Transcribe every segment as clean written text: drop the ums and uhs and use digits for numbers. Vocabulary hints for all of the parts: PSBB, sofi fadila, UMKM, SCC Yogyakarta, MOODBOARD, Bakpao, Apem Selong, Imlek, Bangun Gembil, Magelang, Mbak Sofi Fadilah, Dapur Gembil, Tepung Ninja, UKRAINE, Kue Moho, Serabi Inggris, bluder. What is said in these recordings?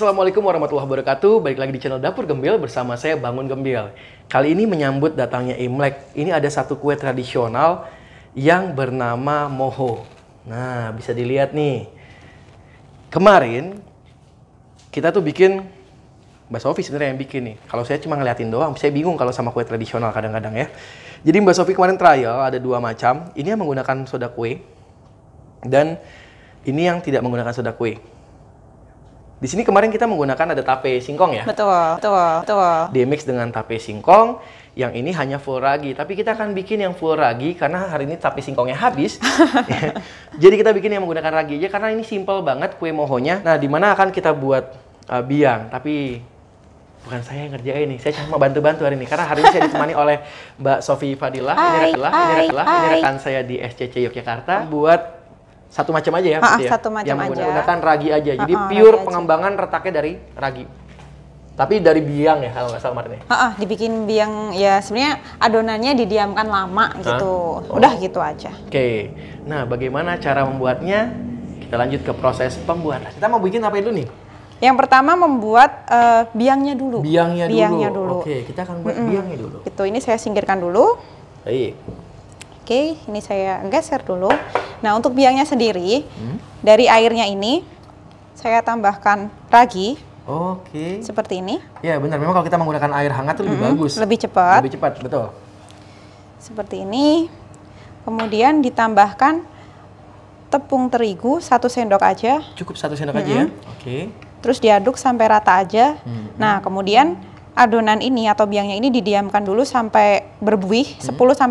Assalamualaikum warahmatullahi wabarakatuh. Balik lagi di channel Dapur Gembil bersama saya Bangun Gembil. Kali ini menyambut datangnya Imlek. Ini ada satu kue tradisional yang bernama moho. Nah, bisa dilihat nih. Kemarin kita tuh bikin, Mbak Sofi sebenarnya yang bikin nih. Kalau saya cuma ngeliatin doang, saya bingung kalau sama kue tradisional kadang-kadang ya. Jadi Mbak Sofi kemarin trial ada dua macam. Ini yang menggunakan soda kue dan ini yang tidak menggunakan soda kue. Di sini kemarin kita menggunakan ada tape singkong ya? Betul. Dimix dengan tape singkong, yang ini hanya full ragi. Tapi kita akan bikin yang full ragi karena hari ini tape singkongnya habis. Jadi kita bikin yang menggunakan ragi aja karena ini simple banget kue mohonya. Nah, dimana akan kita buat biang, tapi bukan saya yang ngerjain nih. Saya cuma bantu-bantu hari ini karena hari ini saya ditemani oleh Mbak Sofi Fadilah. Ini rekan saya di SCC Yogyakarta buat satu macam aja ya, yang menggunakan ragi aja. Jadi pure pengembangan retaknya dari ragi. Tapi dari biang ya kalau nggak salah kemarin. Dibikin biang ya, sebenarnya adonannya didiamkan lama gitu. Udah gitu aja. Oke. Nah, bagaimana cara membuatnya? Kita lanjut ke proses pembuatan. Kita mau bikin apa dulu nih? Yang pertama membuat biangnya dulu. Biangnya dulu. Oke, kita akan buat biangnya dulu. Itu ini saya singkirkan dulu. Baik. Oke, ini saya geser dulu. Nah, untuk biangnya sendiri, dari airnya ini saya tambahkan ragi. Oke. Seperti ini. Ya, benar. Memang kalau kita menggunakan air hangat itu lebih bagus. Lebih cepat, betul. Seperti ini. Kemudian ditambahkan tepung terigu 1 sendok aja. Cukup 1 sendok aja ya? Oke. Terus diaduk sampai rata aja. Nah, kemudian adonan ini atau biangnya ini didiamkan dulu sampai berbuih 10-15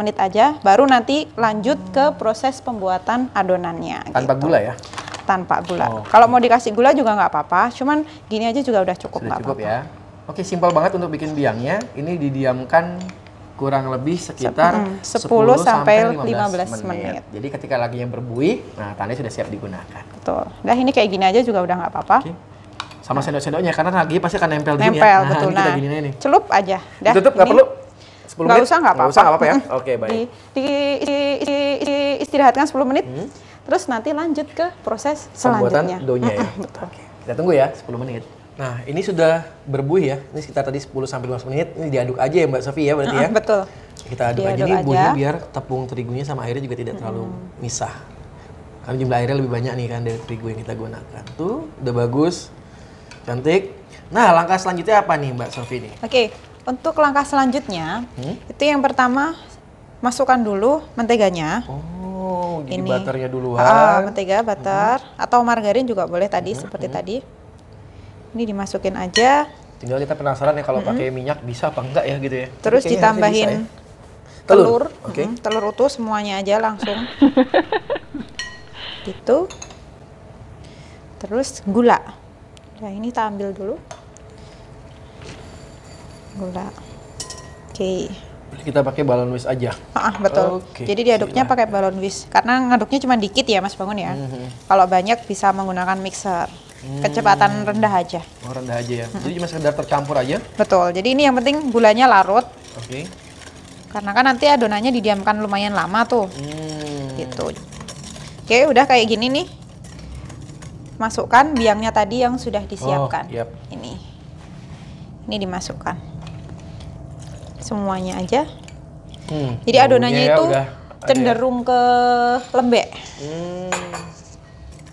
menit aja, baru nanti lanjut ke proses pembuatan adonannya. Tanpa gula ya? Tanpa gula. Oh, kalau mau dikasih gula juga nggak apa-apa, cuman gini aja juga udah cukup. Sudah cukup ya. Oke, simpel banget untuk bikin biangnya. Ini didiamkan kurang lebih sekitar 10-15 menit. Jadi ketika lagi yang berbuih, nah tandanya sudah siap digunakan. Betul. Nah, ini kayak gini aja juga udah nggak apa-apa. Okay. Sama sendok-sendoknya, karena lagi pasti akan nempel gini ya. Nah, betul. Nah, ini celup aja. Dah, ditutup, nggak perlu 10 menit? Nggak usah, nggak apa-apa ya? Oke, baik. Istirahatkan 10 menit, terus nanti lanjut ke proses selanjutnya. Pembuatan doughnya ya? Betul. Oke. Kita tunggu ya, 10 menit. Nah, ini sudah berbuih ya. Ini sekitar tadi 10-15 menit. Ini diaduk aja ya Mbak Sofi ya berarti ya? Betul. Kita aduk aja nih buihnya biar tepung terigunya sama airnya juga tidak terlalu misah. Karena jumlah airnya lebih banyak nih kan dari terigu yang kita gunakan. Tuh, udah bagus. Cantik. Nah, langkah selanjutnya apa nih Mbak Sofi nih? Oke, untuk langkah selanjutnya, itu yang pertama masukkan dulu menteganya. Oh, jadi butternya duluan. Mentega, butter, atau margarin juga boleh tadi seperti tadi. Ini dimasukin aja. Tinggal kita penasaran ya kalau pakai minyak bisa apa enggak ya gitu ya. Terus ditambahin ya telur. Oke. Telur utuh semuanya aja langsung. Gitu. Terus gula. Nah, ini kita ambil dulu gula. Oke. Kita pakai balon whisk aja. Betul. Okay. Jadi diaduknya pakai balon whisk karena ngaduknya cuma dikit ya Mas Bangun ya. Kalau banyak bisa menggunakan mixer. Kecepatan rendah aja. Oh, rendah aja ya. Jadi cuma sekedar tercampur aja. Betul. Jadi ini yang penting gulanya larut. Oke. Karena kan nanti adonannya didiamkan lumayan lama tuh. Gitu. Oke, udah kayak gini nih. Masukkan biangnya tadi yang sudah disiapkan. Ini dimasukkan semuanya aja. Jadi adonannya itu cenderung ke lembek.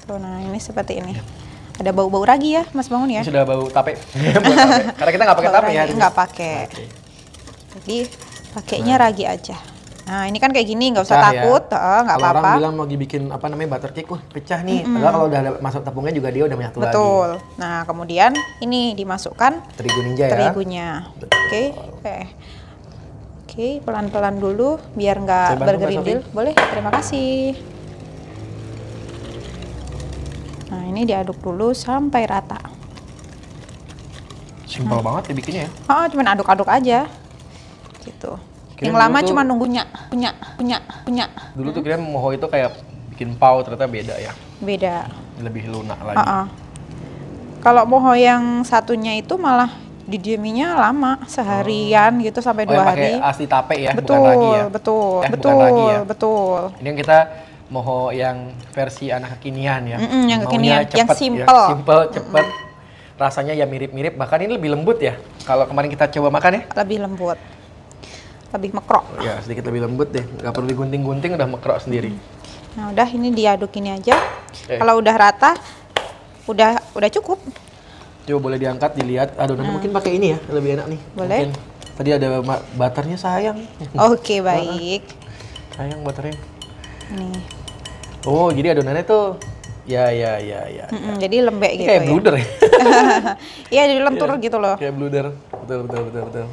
Tuh, nah ini seperti ini. Ada bau-bau ragi ya Mas Bangun ya. Ini sudah bau tape. Karena kita nggak pakai tape ya. Nggak pakai. Jadi pakainya ragi aja. Nah, ini kan kayak gini, nggak usah takut, nggak apa-apa. Orang bilang mau dibikin apa namanya butter cake, pecah nih. Padahal kalau udah masuk tepungnya juga dia udah menyatu lagi. Betul. Nah, kemudian ini dimasukkan terigu ninja ya. Terigunya. Oke, pelan-pelan dulu biar nggak bergerindil. Boleh, terima kasih. Nah, ini diaduk dulu sampai rata. Simpel banget ya bikinnya ya. Cuman aduk-aduk aja. Gitu. Yang lama cuma nunggunya, punya. Dulu tuh kira moho itu kayak bikin pau, ternyata beda ya. Beda. Lebih lunak lagi. Kalau moho yang satunya itu malah didiaminya lama, seharian gitu sampai 2 hari. Pakai asli tape ya, bukan lagi ya. Betul. Ini yang kita moho yang versi anak kekinian ya. Yang kekinian, yang simple, cepet. rasanya ya mirip-mirip, bahkan ini lebih lembut ya. Kalau kemarin kita coba makan ya? Lebih lembut, lebih mekrok. Ya sedikit lebih lembut deh, nggak perlu digunting-gunting, udah mekrok sendiri. Nah udah, ini diaduk ini aja. Kalau udah rata, udah cukup. Coba boleh diangkat, dilihat. Adonannya mungkin pakai ini ya, lebih enak nih. Boleh. Mungkin. Tadi ada butternya sayang. Oke, baik. Sayang butternya. Nih. Oh jadi adonannya tuh. Ya. Jadi lembek gitu kayak ya. Kayak bluder ya? Iya, jadi lentur gitu loh. Kayak bluder, betul.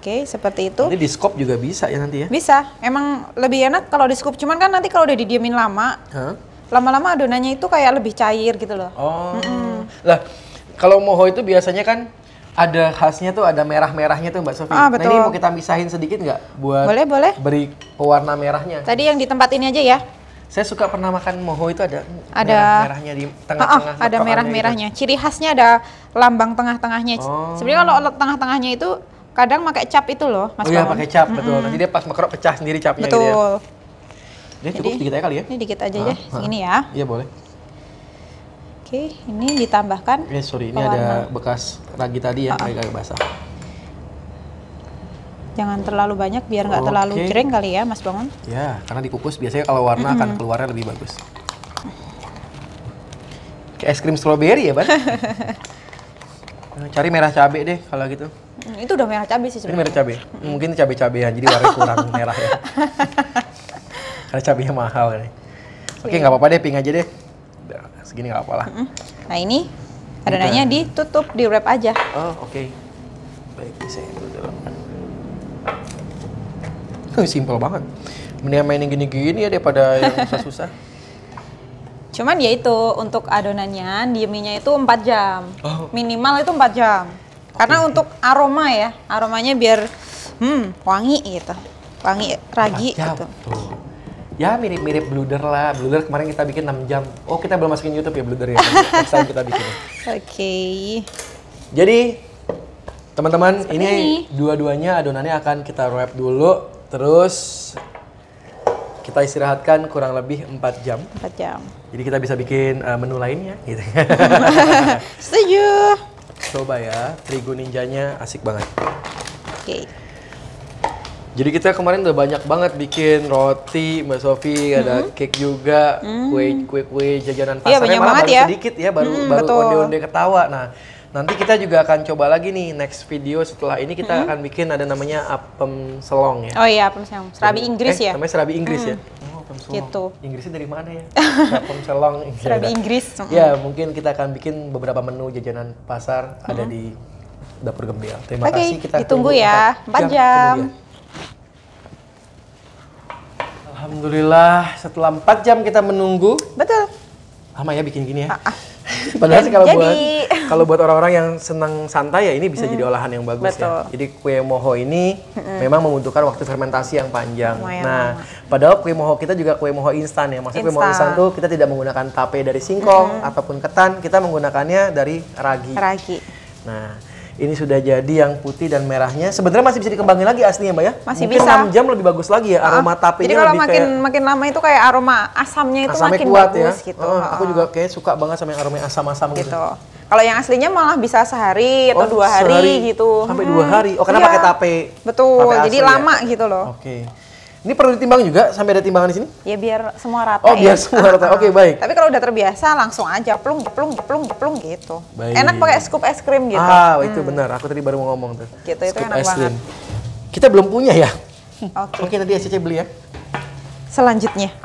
Oke, seperti itu. Ini di scoop juga bisa ya nanti ya? Bisa, emang lebih enak kalau di scoop. Cuman kan nanti kalau udah didiemin lama, lama-lama adonannya itu kayak lebih cair gitu loh. Oh, lah kalau moho itu biasanya kan ada khasnya tuh, ada merah-merahnya tuh Mbak Sofi. Ah, betul. Nah ini mau kita misahin sedikit nggak? Buat boleh. Beri pewarna merahnya. Tadi yang di tempat ini aja ya? Saya suka pernah makan moho itu ada merah-merahnya di tengah-tengah. Ada merah-merahnya. Gitu. Ciri khasnya ada lambang tengah-tengahnya. Oh. Sebenarnya kalau tengah-tengahnya itu kadang pakai cap itu loh, Mas. Oh iya, pakai cap, betul. Nanti dia pas mekrok pecah sendiri capnya. Betul. Gitu ya. Dia cukup sedikit aja kali ya? Ini dikit aja ya, segini ya. Iya boleh. Oke, ini ditambahkan. Ini ada bekas ragi tadi ya, agak basah. Jangan terlalu banyak biar nggak terlalu jreng kali ya, Mas Bangun. Ya, karena dikukus biasanya kalau warna akan keluarnya lebih bagus. Kayak es krim stroberi ya, Bang. Cari merah cabe deh kalau gitu. Itu udah merah cabe sih sebenarnya. Ini merah cabe. Mungkin cabe-cabean jadi warna kurang merah ya. Karena cabenya mahal ini. Oke, nggak apa-apa deh, pink aja deh. Segini nggak apa-apa lah. Nah, ini adonannya ditutup, di-wrap aja. Oh, oke. Baik, bisa ya. Simpel banget. Mendingan mainin gini-gini ya daripada yang susah-susah. Cuman ya itu, untuk adonannya, dieminya itu 4 jam. Oh. Minimal itu 4 jam. Karena untuk aroma ya, aromanya biar wangi gitu. Wangi ragi gitu. Tuh. Ya mirip-mirip bluder lah. Bluder kemarin kita bikin 6 jam. Oh kita belum masukin YouTube ya bluder ya. Next time kita bikin. Oke. Jadi teman-teman, ini dua-duanya adonannya akan kita wrap dulu. Terus kita istirahatkan kurang lebih 4 jam. 4 jam. Jadi kita bisa bikin menu lainnya gitu. Setuju. Coba ya, terigu ninjanya asik banget. Oke. Jadi kita kemarin udah banyak banget bikin roti, Mbak Sofi, ada cake juga, kue-kue jajanan pasarnya banyak malah baru ya. Sedikit ya, baru onde-onde ketawa. Nah, nanti kita juga akan coba lagi nih, next video setelah ini kita akan bikin ada namanya apem selong ya. Oh iya, apem selong. Serabi Inggris ya? Namanya serabi Inggris ya? Oh, apem selong. Gitu. Inggrisnya dari mana ya? Apem selong. Serabi Inggris. Ya, mungkin kita akan bikin beberapa menu jajanan pasar ada di Dapur Gembil. Terima kasih, kita ditunggu ya, 4 jam. Alhamdulillah, setelah 4 jam kita menunggu. Betul. Lama ya bikin gini ya? Padahal sih kalau buat orang-orang yang senang santai ya ini bisa jadi olahan yang bagus. Betul. Ya. Jadi kue moho ini memang membutuhkan waktu fermentasi yang panjang. Padahal kue moho kita juga kue moho instan ya. Maksudnya kue moho instan tuh kita tidak menggunakan tape dari singkong ataupun ketan, kita menggunakannya dari ragi. Nah, ini sudah jadi yang putih dan merahnya. Sebenarnya masih bisa dikembangin lagi aslinya, Mbak ya? Masih mungkin bisa. 6 jam lebih bagus lagi ya aroma tapenya. Jadi kalau makin lama itu kayak aroma asamnya itu makin kuat bagus ya. Gitu. Aku juga kayak suka banget sama yang aroma asam-asam gitu. Kalau yang aslinya malah bisa sehari atau 2 hari gitu. Sampai 2 hari. Oh, karena pakai tape. Betul. Tape jadi lama ya. Gitu loh. Oke. Ini perlu ditimbang juga sampai ada timbangan di sini? Ya biar semua rata. Oh, biar semua rata. Oke, baik. Tapi kalau udah terbiasa langsung aja plung gitu. Baik. Enak pakai scoop es krim gitu. Ah, itu benar. Aku tadi baru mau ngomong tuh. Gitu, itu enak banget. Kita belum punya ya? Oke. Oke, nanti SCC beli ya. Selanjutnya.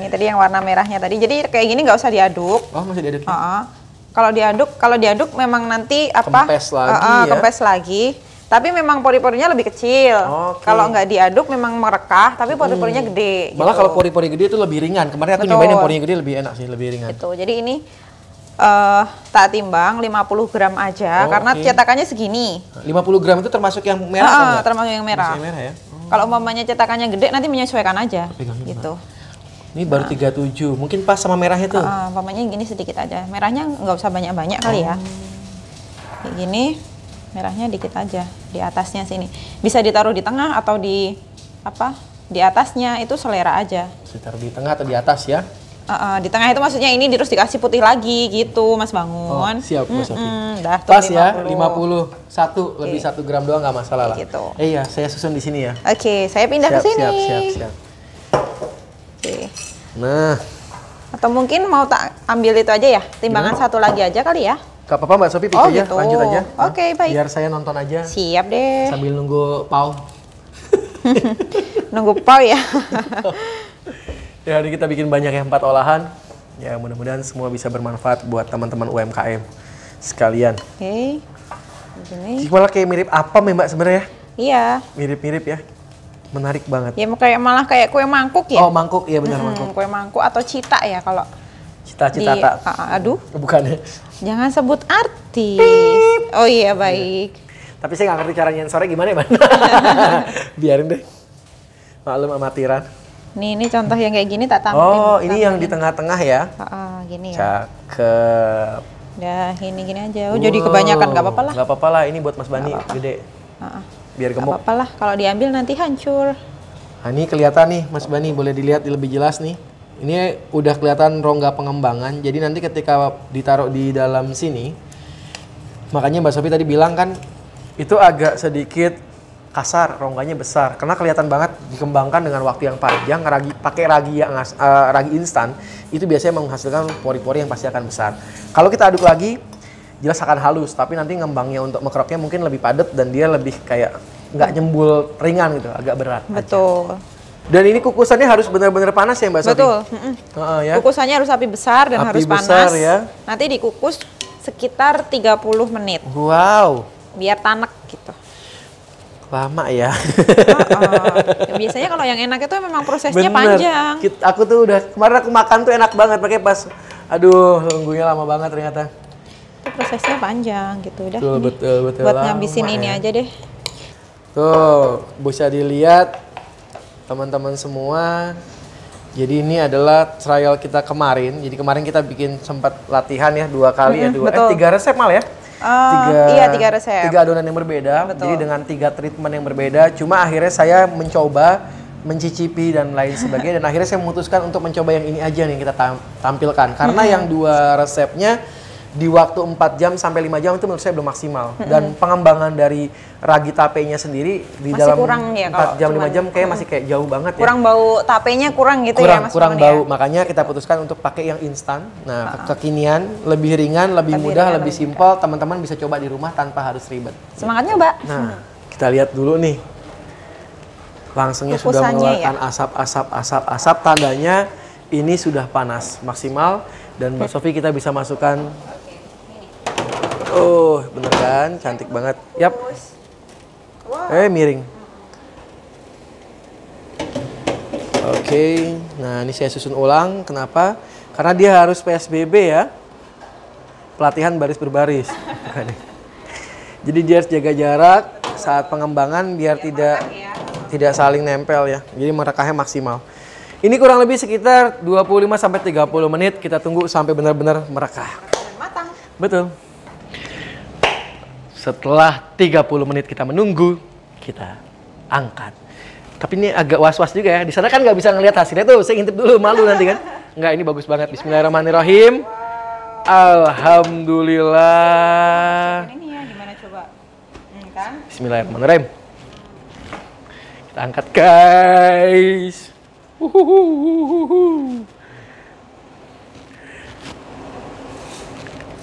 Ini tadi yang warna merahnya tadi. Jadi kayak gini nggak usah diaduk. Oh, masih diaduk. Heeh. Ya? Kalau diaduk memang nanti apa? Kempes lagi ya. Kempes lagi. Tapi memang pori-porinya lebih kecil. Kalau nggak diaduk memang merekah, tapi pori-porinya gede. Malah gitu. Kalau pori-pori gede itu lebih ringan. Kemarin aku nyobain yang porinya gede lebih enak sih, lebih ringan. Gitu. Jadi ini tak timbang 50 gram aja, karena cetakannya segini. 50 gram itu termasuk yang merah kan? Termasuk yang merah. Ya? Kalau umpamanya cetakannya gede nanti menyesuaikan aja. Gitu. Ini baru 37, mungkin pas sama merahnya tuh. Umpamanya gini sedikit aja. Merahnya nggak usah banyak-banyak kali ya. Kayak gini. Merahnya dikit aja di atasnya sini. Bisa ditaruh di tengah atau di atasnya itu selera aja. Ditaruh di tengah atau di atas ya. Di tengah itu maksudnya ini terus dikasih putih lagi gitu, Mas Bangun. Oh, siap, Mas Sofi. Dah, pas 50. Ya, 50. Satu, okay. Lebih 1 gram doang nggak masalah lah. Gitu. Iya, saya susun di sini ya. Oke, okay, saya pindah ke sini. Siap. Okay. Nah. Atau mungkin mau tak ambil itu aja ya, timbangan satu lagi aja kali ya. Gak apa-apa Mbak Sofi, pikir aja, gitu. Lanjut aja. Oke, okay, baik. Biar saya nonton aja. Siap deh. Sambil nunggu pau. Nunggu pau ya. Ya, hari kita bikin banyak ya, 4 olahan. Ya, mudah-mudahan semua bisa bermanfaat buat teman-teman UMKM sekalian. Oke. Okay. Malah kayak mirip apem ya Mbak sebenarnya. Iya. Mirip-mirip ya. Menarik banget. Ya, kayak malah kayak kue mangkuk ya. Oh, mangkuk. Iya benar mangkuk. Kue mangkuk atau cita ya kalau. Cita-cita tak. Aduh. Bukan ya. Jangan sebut artis. Beep. Oh iya, baik. Ya. Tapi saya nggak ngerti caranya yang sore gimana ya, Mbak. Biarin deh. Maklum amatiran. Nih, ini contoh yang kayak gini tak tampil. Oh, ini yang di tengah-tengah ya? Gini ya. Cakep. Dah, ini gini aja. Oh, wow. Jadi kebanyakan, nggak apa-apa lah. Nggak apa-apa lah, ini buat Mas Bani, gede. Biar gemuk. Nggak apa-apa lah, kalau diambil nanti hancur. Nah, ini kelihatan nih, Mas Bani, boleh dilihat lebih jelas nih. Ini udah kelihatan rongga pengembangan, jadi nanti ketika ditaruh di dalam sini, makanya Mbak Sofi tadi bilang kan, itu agak sedikit kasar, rongganya besar, karena kelihatan banget dikembangkan dengan waktu yang panjang. Pakai ragi yang ragi instan itu biasanya menghasilkan pori-pori yang pasti akan besar. Kalau kita aduk lagi jelas akan halus, tapi nanti ngembangnya untuk mekroknya mungkin lebih padat dan dia lebih kayak nggak nyembul ringan gitu, agak berat. Betul. Aja. Dan ini kukusannya harus benar-benar panas ya Mbak Sofi? Betul. Ya. Kukusannya harus api besar dan harus panas. Ya. Nanti dikukus sekitar 30 menit. Wow. Biar tanek gitu. Lama ya. Biasanya kalau yang enak itu memang prosesnya panjang. Aku tuh udah kemarin aku makan tuh enak banget, pakai pas aduh nunggunya lama banget ternyata. Itu prosesnya panjang gitu udah. Betul, betul, betul. Buat ngabisin ini aja deh. Tuh, bisa dilihat teman-teman semua, jadi ini adalah trial kita kemarin. Jadi kemarin kita bikin sempat latihan ya 2 kali ya, 3 resep malah ya. 3 resep. 3 adonan yang berbeda. Betul. Jadi dengan 3 treatment yang berbeda. Cuma akhirnya saya mencoba, mencicipi dan lain sebagainya. Dan akhirnya saya memutuskan untuk mencoba yang ini aja nih kita tampilkan. Karena yang 2 resepnya di waktu 4 jam sampai 5 jam itu menurut saya belum maksimal. Dan pengembangan dari ragi tapenya sendiri di masih dalam kurang ya, 4 jam 5 jam kayak masih kayak jauh banget ya. Kurang bau tapenya kurang gitu ya Mas. Kurang bau ya? Makanya kita putuskan untuk pakai yang instan. Nah, kekinian, lebih ringan, lebih mudah, lebih simpel. Teman-teman bisa coba di rumah tanpa harus ribet. Semangatnya, Mbak. Nah, kita lihat dulu nih. Langsungnya sudah mengeluarkan asap-asap tandanya ini sudah panas maksimal dan Mbak Sofi kita bisa masukkan. Oh, bener kan? Cantik banget. Yap. Miring. Oke. Nah, ini saya susun ulang. Kenapa? Karena dia harus PSBB ya. Pelatihan baris berbaris. Jadi dia harus jaga jarak saat pengembangan biar tidak saling nempel ya. Jadi merekahnya maksimal. Ini kurang lebih sekitar 25 sampai 30 menit. Kita tunggu sampai benar-benar merekah. Matang. Betul. Setelah 30 menit kita menunggu, kita angkat. Tapi ini agak was-was juga ya. Di sana kan nggak bisa ngelihat hasilnya tuh. Saya ngintip dulu, malu nanti kan. Nggak, ini bagus banget. Bismillahirrahmanirrahim. Alhamdulillah. Ini ya, gimana coba? Kan? Bismillahirrahmanirrahim. Kita angkat, guys.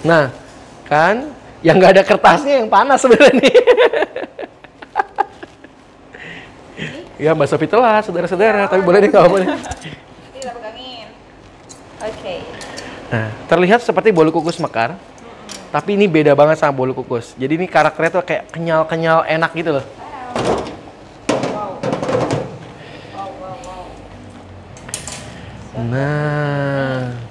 Nah, kan? Yang nggak ada kertasnya yang panas sebenarnya nih. Ya Mbak Sofi telah, saudara-saudara, tapi boleh deh kalau boleh. Kita pegangin. Oke. Nah, terlihat seperti bolu kukus mekar, tapi ini beda banget sama bolu kukus. Jadi ini karakternya tuh kayak kenyal-kenyal enak gitu loh. Nah.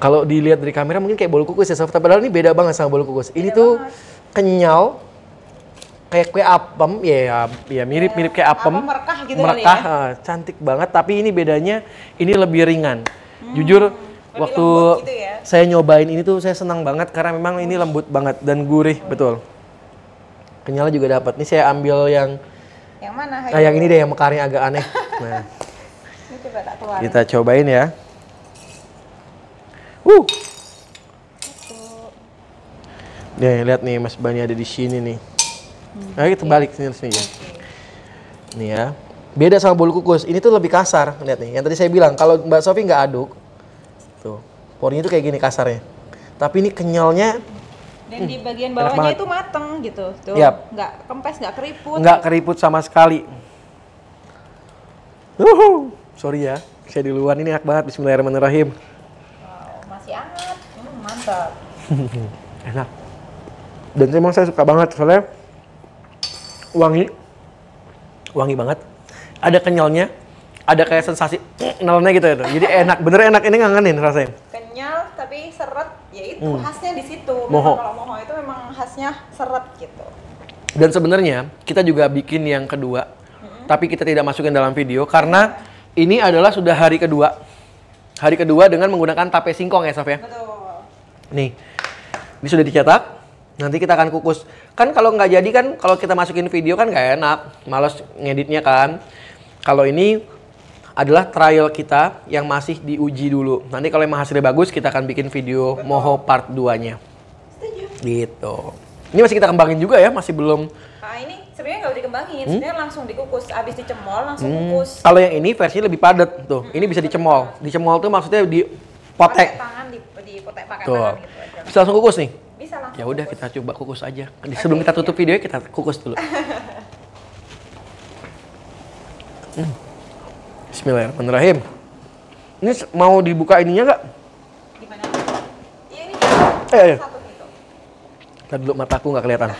Kalau dilihat dari kamera mungkin kayak bolu kukus ya, Sof. Padahal ini beda banget sama bolu kukus. Ini tuh kenyal, kayak kue apem, ya mirip-mirip kayak apem. Merekah gitu merekah, ya? Cantik banget. Tapi ini bedanya, ini lebih ringan. Jujur, waktu gitu ya? Saya nyobain ini tuh saya senang banget karena memang ini lembut banget dan gurih, betul. Kenyalnya juga dapat. Ini saya ambil yang mana? Yang ini deh, yang mekarnya agak aneh. Nah. Ini coba tak keluarin. Kita cobain ya. Nih, lihat nih Mas Bani ada di sini nih. Nah, kita balik sini ya. Nih ya. Beda sama bolu kukus. Ini tuh lebih kasar, lihat nih. Yang tadi saya bilang kalau Mbak Sofi nggak aduk. Tuh, porinya tuh kayak gini kasarnya. Tapi ini kenyalnya. Dan di bagian bawahnya itu mateng gitu. Tuh, nggak kempes, nggak keriput. Nggak keriput sama sekali. Sorry ya, saya di luar ini enak banget. Bismillahirrahmanirrahim. Wow, masih hangat. Mantap. Enak. Dan memang saya suka banget soalnya wangi, wangi banget. Ada kenyalnya, ada kayak sensasi nalanya gitu ya. Jadi enak, bener enak, ini ngangenin rasanya. Kenyal tapi seret, yaitu khasnya di situ. Moho. Kalau moho itu memang khasnya seret gitu. Dan sebenarnya kita juga bikin yang kedua, tapi kita tidak masukin dalam video karena ini adalah sudah hari kedua. Hari kedua dengan menggunakan tape singkong ya, Sof ya. Betul. Nih, ini sudah dicetak. Nanti kita akan kukus. Kan kalau nggak jadi kan, kalau kita masukin video kan nggak enak. Males ngeditnya kan. Kalau ini adalah trial kita yang masih diuji dulu. Nanti kalau emang hasilnya bagus, kita akan bikin video moho part 2-nya. Setuju. Gitu. Ini masih kita kembangin juga ya, masih belum. Nah, ini sebenarnya nggak boleh dikembangin, sebenarnya langsung dikukus. Abis dicemol, langsung kukus. Kalau yang ini versinya lebih padat. Tuh, ini bisa dicemol. Dicemol tuh maksudnya dipotek. Pakai tangan, dipotek pakai tangan gitu aja. Bisa langsung kukus nih. Ya udah kita coba kukus aja. Sebelum kita tutup videonya kita kukus dulu. Bismillahirrahmanirrahim. Ini mau dibuka ininya nggak? Gimana? Iya ini. Ayo. Ntar dulu mataku nggak kelihatan.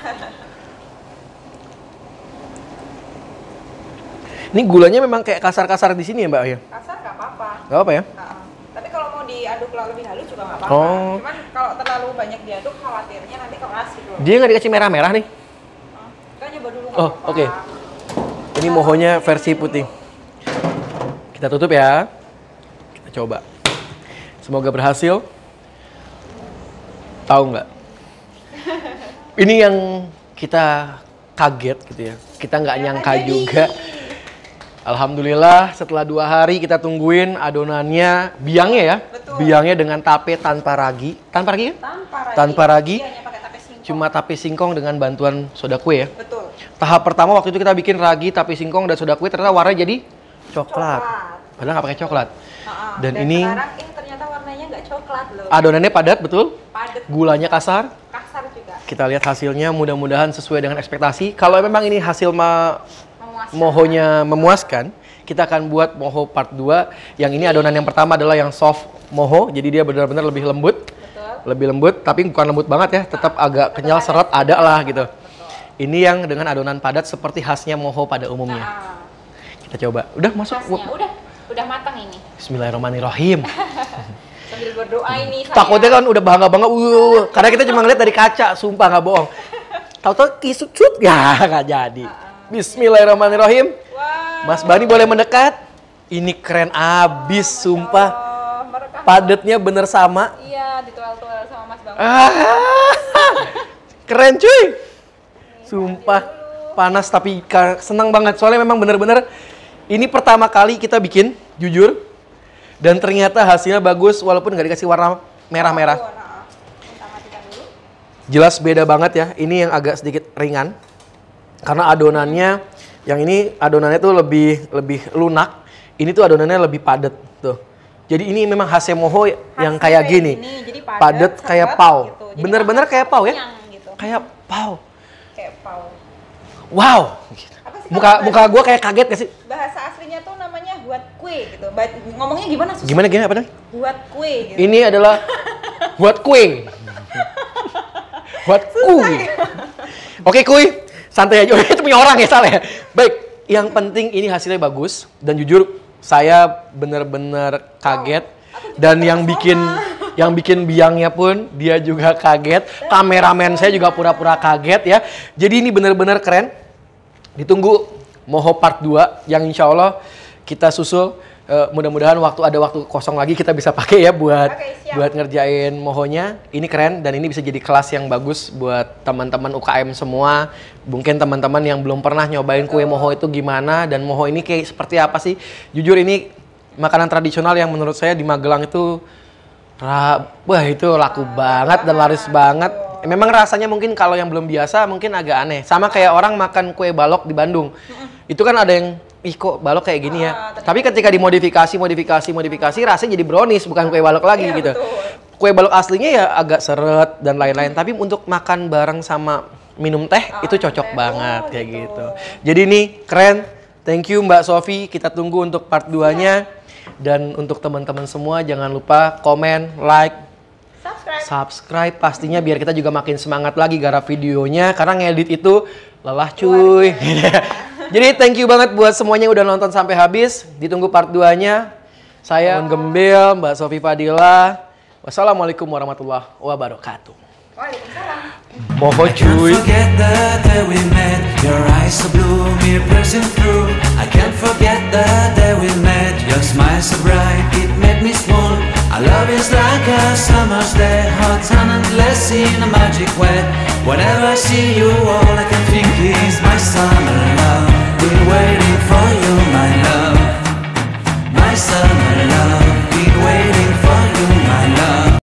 Ini gulanya memang kayak kasar-kasar di sini ya Mbak ya? Kasar nggak apa-apa. Nggak apa ya? Tapi kalau mau diaduk lebih halus juga nggak apa-apa. Cuman kalau terlalu banyak diaduk khawatirnya nanti keras gitu. Dia nggak dikasih merah-merah nih? Kita coba dulu nggak apa-apa. Oke. Ini mohonya versi putih. Kita tutup ya. Kita coba. Semoga berhasil. Tahu nggak? Ini yang kita kaget gitu ya. Kita nggak nyangka juga. Alhamdulillah setelah 2 hari kita tungguin adonannya, biangnya ya. Betul. Biangnya dengan tape tanpa ragi. Tanpa ragi ya? Tanpa ragi. Iya, pakai tape singkong. Cuma tape singkong dengan bantuan soda kue ya. Betul. Tahap pertama waktu itu kita bikin ragi, tape singkong dan soda kue, ternyata warnanya jadi coklat. Padahal nggak pakai coklat. Dan ini ternyata warnanya nggak coklat loh. Adonannya padat betul? Padat. Gulanya kasar? Kasar juga. Kita lihat hasilnya, mudah-mudahan sesuai dengan ekspektasi. Kalau memang ini hasil mohonya memuaskan, kita akan buat moho part 2. Yang ini adonan yang pertama adalah yang soft moho, jadi dia benar-benar lebih lembut. Betul. Lebih lembut, tapi bukan lembut banget ya, tetap agak kenyal seret ada lah gitu. Betul. Ini yang dengan adonan padat seperti khasnya moho pada umumnya. Kita coba. Udah masuk. Khasnya, udah matang ini. Bismillahirrahmanirrahim. Sambil berdoa ini. Takutnya kan udah bangga-bangga, karena kita cuma ngeliat dari kaca, sumpah nggak bohong. Tahu-tahu kisut-cut ya nggak jadi. Bismillahirrahmanirrahim. Wow. Mas Bani boleh mendekat. Ini keren abis, sumpah. Padatnya bener sama. Iya, ditual-tual sama Mas Bang. Keren cuy. Sumpah panas tapi senang banget. Soalnya memang bener-bener ini pertama kali kita bikin, jujur. Dan ternyata hasilnya bagus walaupun nggak dikasih warna merah-merah. Jelas beda banget ya. Ini yang agak sedikit ringan. Karena adonannya, yang ini adonannya tuh lebih lunak. Ini tuh adonannya lebih padat tuh. Jadi ini memang khasnya moho yang kayak gini. Jadi padat kayak pau. Gitu. Bener-bener kayak pau ya? Gitu. Kayak pau. Kayak pau. Wow. Muka gue kayak kaget gak sih? Bahasa aslinya tuh namanya buat kue gitu. Ngomongnya gimana? Susah? Gimana apa namanya? Buat kue. Gitu. Ini adalah buat kue. Buat kue. Oke kue. Santai aja, itu punya orang ya, salah ya. Baik, yang penting ini hasilnya bagus. Dan jujur, saya bener-bener kaget. Dan yang bikin biangnya pun, dia juga kaget. Kameramen saya juga pura-pura kaget ya. Jadi ini bener-bener keren. Ditunggu moho part 2, yang insya Allah kita susul. Mudah-mudahan ada waktu kosong lagi kita bisa pakai ya buat ngerjain mohonya. Ini keren dan ini bisa jadi kelas yang bagus buat teman-teman UKM semua. Mungkin teman-teman yang belum pernah nyobain kue moho itu gimana dan moho ini kayak seperti apa sih? Jujur ini makanan tradisional yang menurut saya di Magelang itu wah itu laku banget dan laris banget. Memang rasanya mungkin kalau yang belum biasa mungkin agak aneh. Sama kayak orang makan kue balok di Bandung. Itu kan ada yang, ih kok balok kayak gini ya. Tapi ketika dimodifikasi, rasanya jadi brownies, bukan kue balok lagi gitu. Betul. Kue balok aslinya ya agak seret dan lain-lain. Tapi untuk makan bareng sama minum teh itu cocok banget kayak gitu. Jadi ini keren. Thank you Mbak Sofi. Kita tunggu untuk part 2-nya. Dan untuk teman-teman semua jangan lupa komen, like, subscribe pastinya biar kita juga makin semangat lagi garap videonya karena ngedit itu lelah cuy. Jadi thank you banget buat semuanya udah nonton sampai habis. Ditunggu part 2-nya. Saya Bangun Gembil, Mbak Sofi Fadilah. Wassalamualaikum warahmatullahi wabarakatuh. Waalaikumsalam. Moho cuy. I can't forget the day we met. Your smile so bright, it made me swoon. Our love is like a summer's day, hot and endless in a magic way. Whenever I see you, all I can think is my summer.